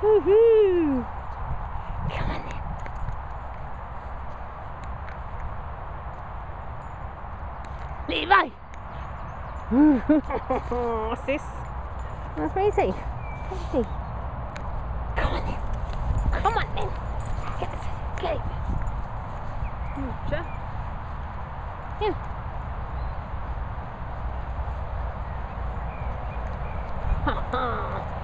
Woohoo! Come on then. Levi! What's this? That's crazy. Crazy. Come on then. Come on then. Get it. Sure. Yeah. Ha ha!